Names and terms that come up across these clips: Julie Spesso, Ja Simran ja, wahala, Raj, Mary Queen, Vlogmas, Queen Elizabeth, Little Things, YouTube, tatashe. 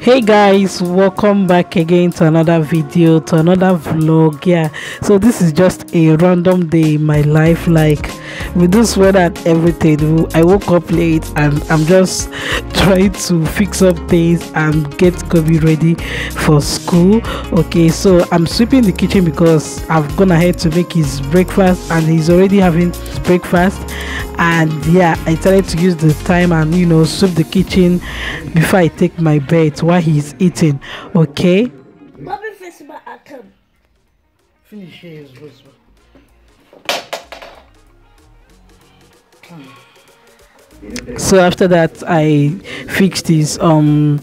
Hey guys, welcome back again to another video, to another vlog. Yeah, so this is just a random day in my life. Like, with this weather and everything, I woke up late and I'm just trying to fix up things and get Kobe ready for school. Okay, so I'm sweeping the kitchen because I've gone ahead to make his breakfast and he's already having breakfast. And yeah, I decided to use the time and, you know, sweep the kitchen before I take my bed while he's eating. Okay, finish his whistle. So after that, I fixed his school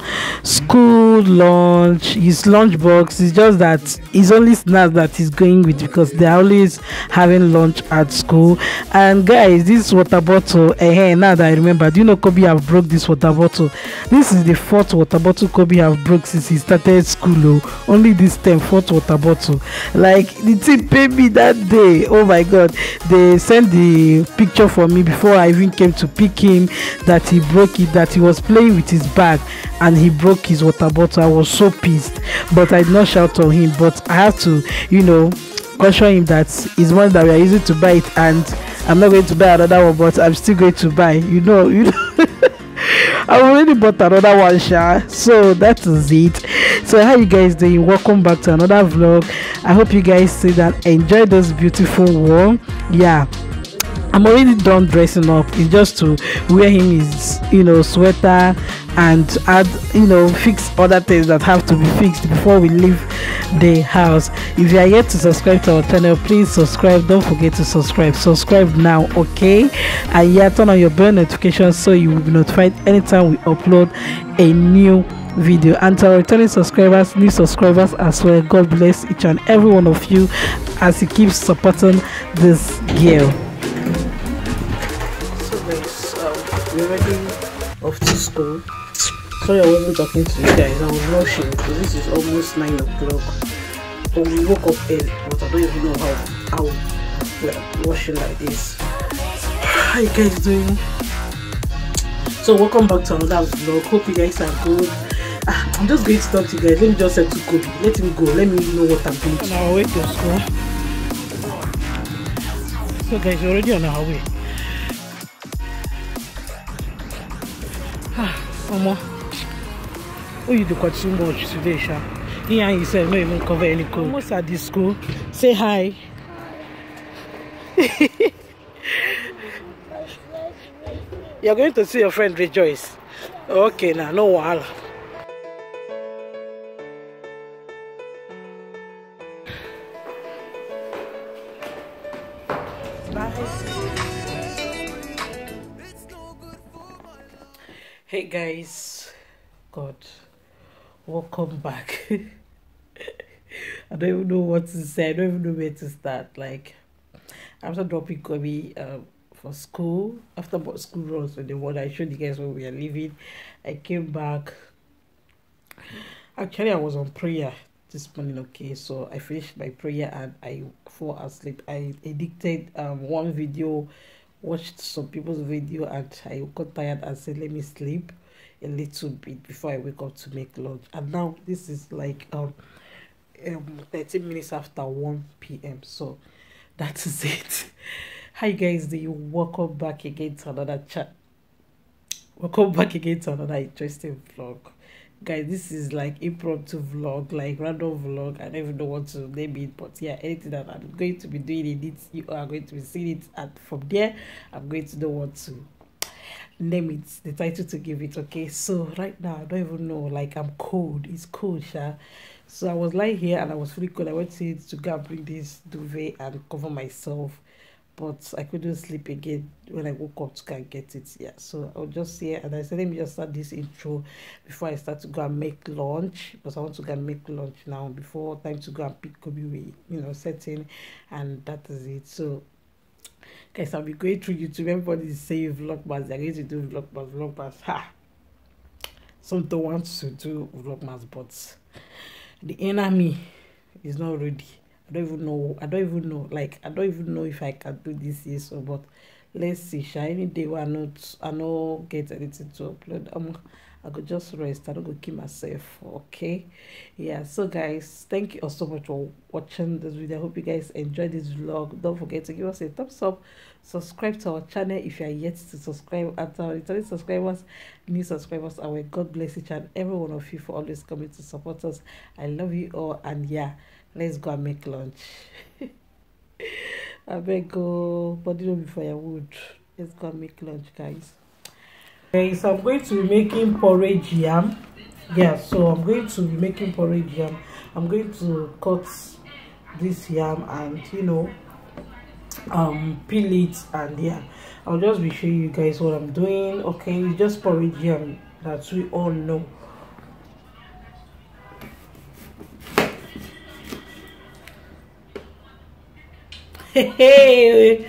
lunch, his lunch box. It's just that it's only snacks that he's going with because they're always having lunch at school. And guys, this water bottle, now that I remember, do you know Kobe have broke this water bottle? This is the fourth water bottle Kobe have broke since he started school. Oh, only this time, fourth water bottle. Like, the thing paid me that day. Oh my God, they sent the picture for me before I even came to pick him, that he broke it, that he was playing with his bag and he broke his water bottle. I was so pissed, but I did not shout on him, but I have to, you know, caution him that it's one that we are using to buy it, and I'm not going to buy another one, but I'm still going to buy, you know. I already bought another one, Sha. So that is it. So how you guys doing? Welcome back to another vlog. I hope you guys see that enjoy this beautiful one. Yeah, I'm already done dressing up. It's just to wear him his, you know, sweater and add, you know, fix other things that have to be fixed before we leave the house. If you are yet to subscribe to our channel, please subscribe. Don't forget to subscribe now, okay? And yeah, turn on your bell notifications so you will be notified anytime we upload a new video. And to our returning subscribers, new subscribers as well, God bless each and every one of you as you keep supporting this girl. We're ready off to school. Sorry, I wasn't talking to you guys. I was rushing because this is almost 9 o'clock. But we woke up early, but I don't even know how we're rushing like this. How you guys doing? So welcome back to another vlog. Hope you guys are good. I'm just going to talk to you guys. Let me just say to Kobe, let him go. Let me know what I'm doing. On our way to school. So guys, we're already on our way. Mama, oh, you do quite so much today, Sha. He and himself no even cover any code. Almost at the school. Say hi. Hi. You're going to see your friend rejoice. Okay, now, no wahala. Hey guys, God, welcome back. I don't even know what to say. I don't even know where to start. Like, after dropping Kobe for school, after school runs with the water, I showed you guys where we are leaving. I came back. Actually, I was on prayer this morning. Okay, so I finished my prayer and I fell asleep. I edited one video, watched some people's video, and I got tired and said, let me sleep a little bit before I wake up to make lunch. And now this is like 13 minutes after 1 p.m. so that is it. Hi guys, do you welcome back again to another interesting vlog. Guys, this is like impromptu vlog, like random vlog. I don't even know what to name it, but yeah, anything that I'm going to be doing in it, you are going to be seeing it, and from there I'm going to know what to name it, the title to give it. Okay, so right now I don't even know, like, I'm cold. It's cold, Sha. So I was lying here and I was really cold. I went to go and bring this duvet and cover myself, but I couldn't sleep again. When I woke up to go and get it, yeah. So I was just here and I said, let me just start this intro before I start to go and make lunch, because I want to go and make lunch now before time to go and pick Kobe, you know, setting, and that is it. So guys, I'll be going through YouTube. Everybody's saying vlogmas, they're going to do vlogmas. Ha! Some don't want to do vlogmas, but the enemy is not ready. I don't even know if I can do this year, so, but let's see, Sha. Any day where I not get anything to upload, I could just rest. I don't go kill myself. Okay, yeah. So guys, thank you all so much for watching this video. I hope you guys enjoyed this vlog. Don't forget to give us a thumbs up, subscribe to our channel if you are yet to subscribe, and our returning subscribers, new subscribers, and we God bless each and every one of you for always coming to support us. I love you all, and yeah, let's go and make lunch. I better go, but you know, before I would, let's go and make lunch, guys. Okay, so I'm going to be making porridge yam. Yeah, so I'm going to be making porridge yam. I'm going to cut this yam and, you know, peel it, and yeah, I'll just be showing you guys what I'm doing. Okay, it's just porridge yam that we all know. Hey,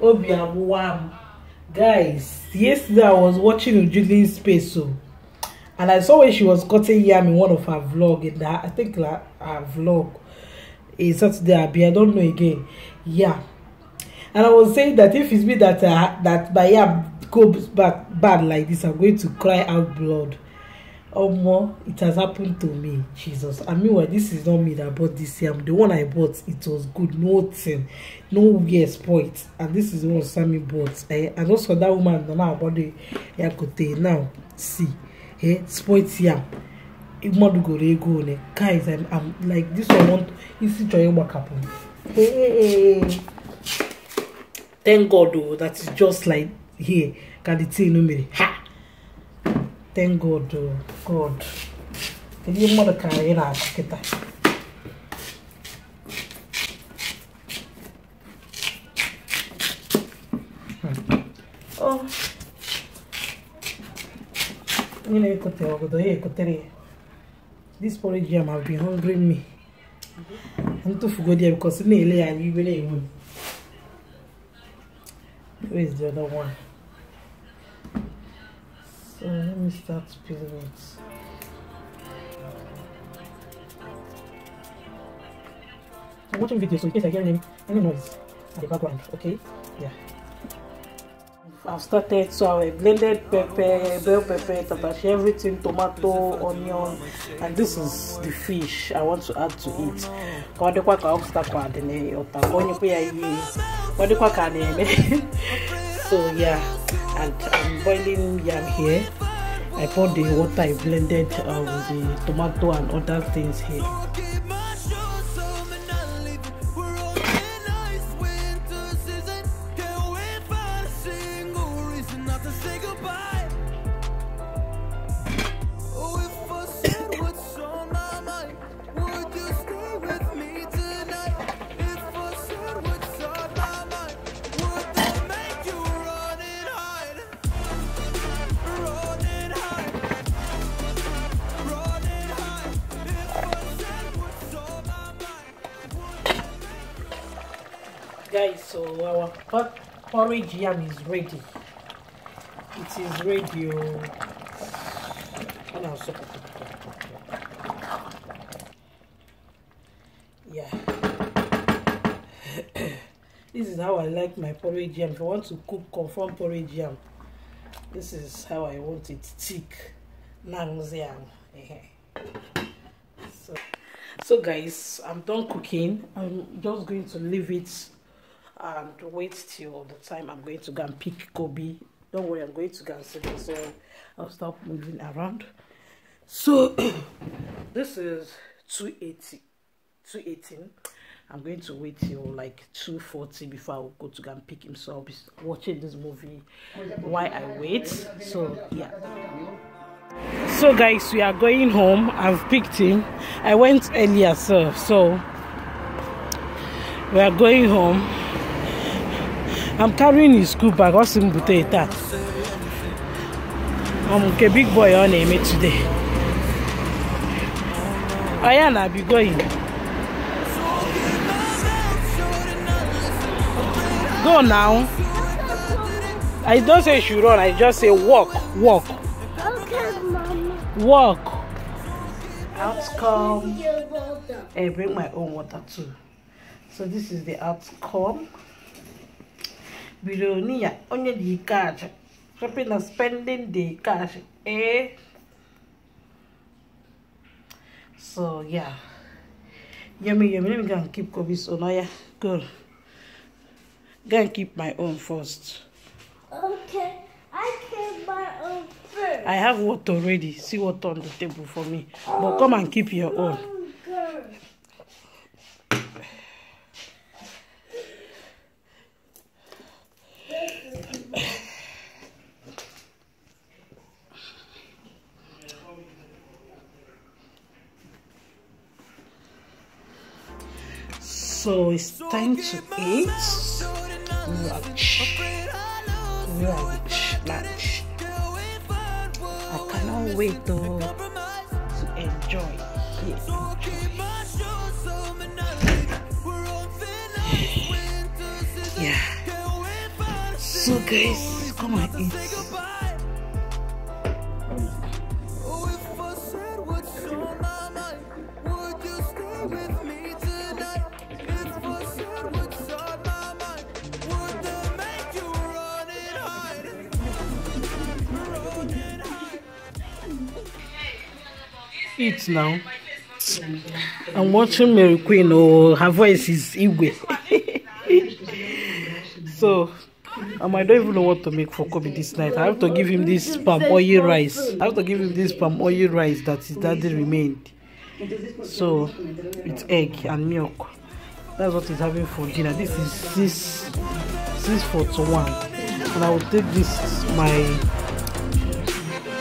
Obiawam. Guys, yesterday I was watching Julie Spesso, and I saw when she was cutting yam in one of her vlog, in that I think like her vlog is Saturday, I don't know again. Yeah, and I was saying that if it's me that my yam goes bad like this, I'm going to cry out blood. Oh more, it has happened to me, Jesus. I mean, well, this is not me that bought this yam. The one I bought, it was good, nothing, no weird spoilt. And this is what Sammy bought. And also that woman now about the yakote now. See, hey, spoilt yam. Guys, I'm like this one. Want is it trying work happen? Hey, thank God though, that is just like here. Can it say no me? Ha. Thank God, God. Your mother carry that kita. Oh, you know, this porridge jam have been hungry me. I'm too forgot here because nearly I you really even. Where is the other one? So let me start peeling it. I'm watching videos, so in case I hear any noise at the background, okay? Yeah. I've started, so I blended pepper, bell pepper, tatashe, everything, tomato, onion, and this is the fish I want to add to it. So yeah. And I'm boiling yam here. I poured the water, I blended with the tomato and other things here. Guys, so our porridge yam is ready. It is ready. Yeah. This is how I like my porridge yam. If you want to cook confirm porridge yam, this is how I want it, thick. Nang's yam. So guys, I'm done cooking. I'm just going to leave it and wait till the time I'm going to go and pick Kobe. Don't worry, I'm going to go and sit there, so I'll stop moving around. So this is 218. I'm going to wait till like 240 before I'll go to go and pick him. So I'll be watching this movie while I wait. So yeah. So guys, we are going home. I've picked him. I went earlier, so we are going home. I'm carrying his school bag. I'm a big boy on him today. I'll be going. Go now. I don't say she run. I just say walk. Okay, Mama. Walk. Outcome. I bring my own water too. So this is the outcome. Below, only the cash. Shopping and spending the cash. So yeah, yummy yummy. Let me go and keep Kobe's own. Oh yeah, go. Go and keep my own first. Okay, I keep my own first. I have water already. See water on the table for me. Oh, but come and keep your own. Girl. So it's time to eat lunch. I cannot wait though to enjoy it. Yeah. So guys, come and eat. Eat now. I'm watching Mary Queen. Oh, her voice is Igwe. So, I don't even know what to make for Kobe this night. I have to give him this palm oil rice. That his daddy remained. So, it's egg and milk. That's what he's having for dinner. This is 6:41, and I will take this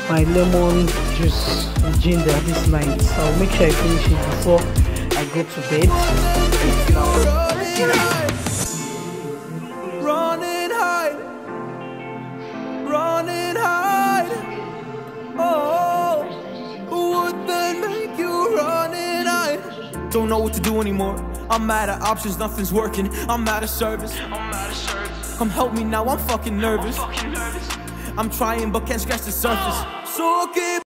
my lemon juice and ginger this night. So I'll make sure I finish it before I go to bed. Run and hide. Oh, what then make you run and hide? Don't know what to do anymore. I'm out of options, nothing's working. I'm out of service. Come help me now, I'm fucking nervous. I'm trying but can't scratch the surface. So keep